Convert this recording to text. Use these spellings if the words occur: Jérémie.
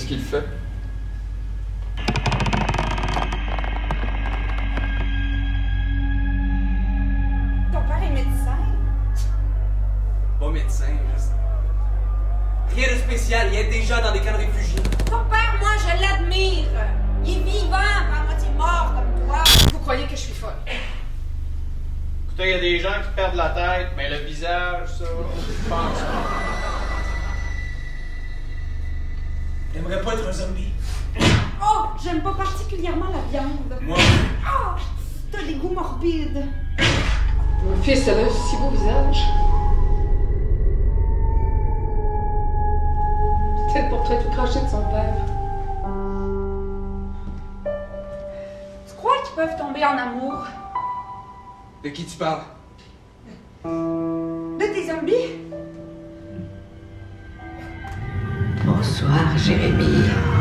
qu'est-ce qu'il fait? Ton père est médecin? Pas médecin, juste. Rien de spécial, il est déjà dans des camps de réfugiés. Ton père, moi, je l'admire. Il est vivant, pas à moitié mort comme toi. Vous croyez que je suis folle? Écoutez, il y a des gens qui perdent la tête, mais le visage, ça, je pense pas. J'aimerais pas être un zombie. Oh! J'aime pas particulièrement la viande. Moi? Ah! Oh, t'as des goûts morbides. Mon fils, elle a un si beau visage. C'était le portrait tout craché de son père. Tu crois qu'ils peuvent tomber en amour? De qui tu parles? De tes zombies? Bonsoir, Jérémie.